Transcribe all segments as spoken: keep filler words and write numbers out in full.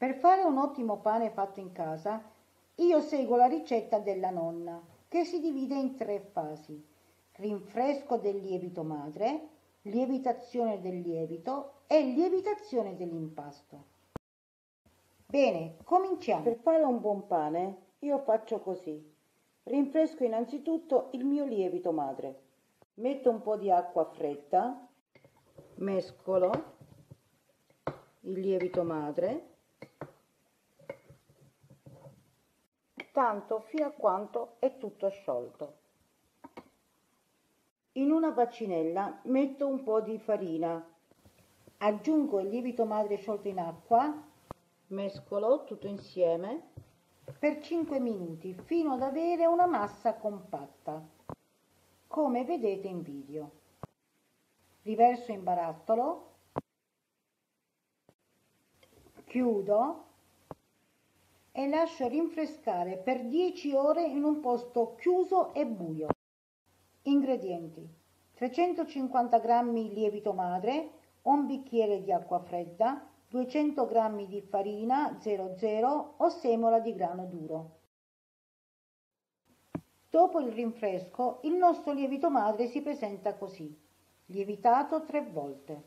Per fare un ottimo pane fatto in casa, io seguo la ricetta della nonna, che si divide in tre fasi: rinfresco del lievito madre, lievitazione del lievito e lievitazione dell'impasto. Bene, cominciamo. Per fare un buon pane, io faccio così. Rinfresco innanzitutto il mio lievito madre. Metto un po' di acqua fredda, mescolo il lievito madre, tanto fino a quanto è tutto sciolto. In una bacinella metto un po' di farina, aggiungo il lievito madre sciolto in acqua, mescolo tutto insieme per cinque minuti fino ad avere una massa compatta, come vedete in video. Riverso in barattolo, chiudo e lascio rinfrescare per dieci ore in un posto chiuso e buio. Ingredienti: trecentocinquanta grammi lievito madre, un bicchiere di acqua fredda, duecento grammi di farina zero zero o semola di grano duro. Dopo il rinfresco, il nostro lievito madre si presenta così, lievitato tre volte.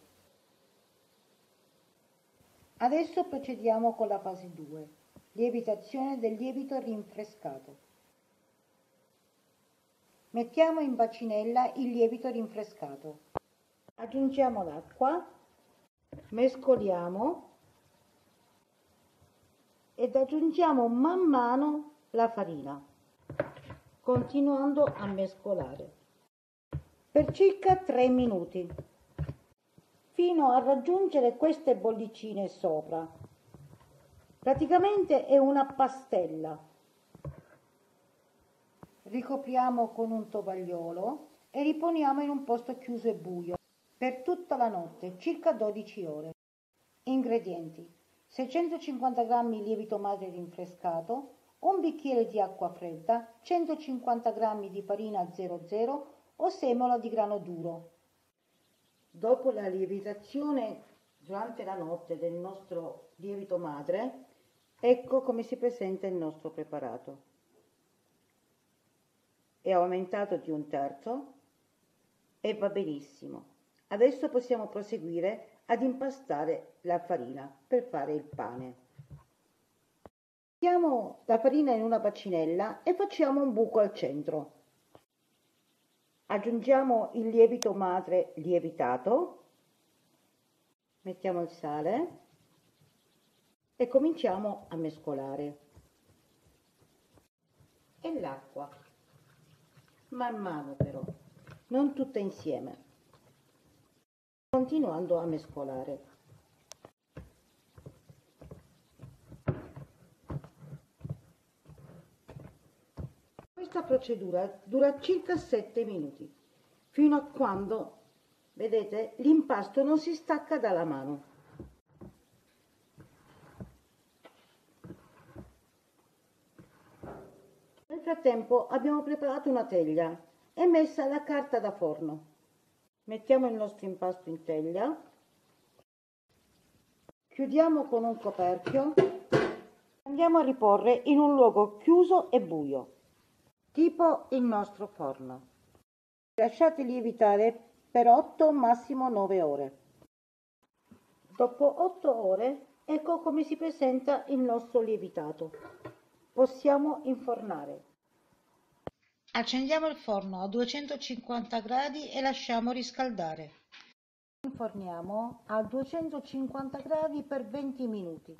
Adesso procediamo con la fase due, lievitazione del lievito rinfrescato. Mettiamo in bacinella il lievito rinfrescato, aggiungiamo l'acqua, mescoliamo ed aggiungiamo man mano la farina, continuando a mescolare per circa tre minuti, fino a raggiungere queste bollicine sopra. Praticamente è una pastella. Ricopriamo con un tovagliolo e riponiamo in un posto chiuso e buio per tutta la notte, circa dodici ore. Ingredienti: seicentocinquanta grammi lievito madre rinfrescato, un bicchiere di acqua fredda, centocinquanta grammi di farina zero zero o semola di grano duro. Dopo la lievitazione durante la notte del nostro lievito madre, ecco come si presenta il nostro preparato. È aumentato di un terzo e va benissimo. Adesso possiamo proseguire ad impastare la farina per fare il pane. Mettiamo la farina in una bacinella e facciamo un buco al centro. Aggiungiamo il lievito madre lievitato, mettiamo il sale e cominciamo a mescolare. E l'acqua. Man mano però, non tutte insieme, continuando a mescolare. Questa procedura dura circa sette minuti, fino a quando, vedete, l'impasto non si stacca dalla mano. Nel frattempo abbiamo preparato una teglia e messa la carta da forno. Mettiamo il nostro impasto in teglia, chiudiamo con un coperchio, andiamo a riporre in un luogo chiuso e buio, tipo il nostro forno. Lasciate lievitare per otto massimo nove ore. Dopo otto ore ecco come si presenta il nostro lievitato. Possiamo infornare. Accendiamo il forno a duecentocinquanta gradi e lasciamo riscaldare. Inforniamo a duecentocinquanta gradi per venti minuti.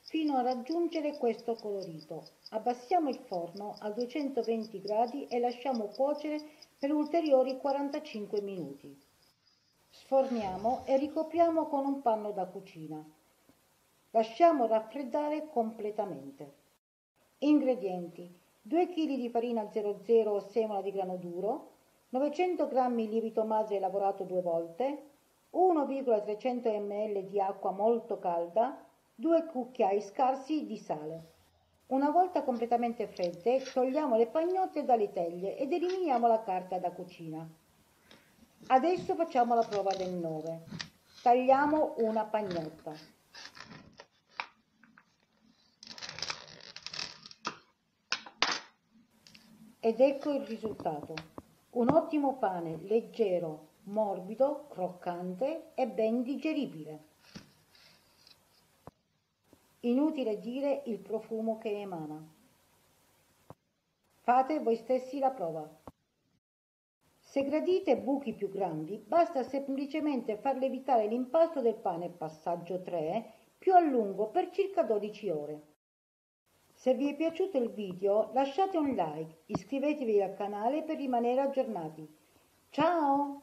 Fino a raggiungere questo colorito. Abbassiamo il forno a duecentoventi gradi e lasciamo cuocere per ulteriori quarantacinque minuti. Sforniamo e ricopriamo con un panno da cucina. Lasciamo raffreddare completamente. Ingredienti: due chili di farina zero zero o semola di grano duro, novecento grammi di lievito madre lavorato due volte, uno virgola trecento millilitri di acqua molto calda, due cucchiai scarsi di sale. Una volta completamente fredde, togliamo le pagnotte dalle teglie ed eliminiamo la carta da cucina. Adesso facciamo la prova del nove. Tagliamo una pagnotta. Ed ecco il risultato. Un ottimo pane leggero, morbido, croccante e ben digeribile. Inutile dire il profumo che emana. Fate voi stessi la prova. Se gradite buchi più grandi, basta semplicemente far lievitare l'impasto del pane passaggio tre più a lungo per circa dodici ore. Se vi è piaciuto il video, lasciate un like, iscrivetevi al canale per rimanere aggiornati. Ciao!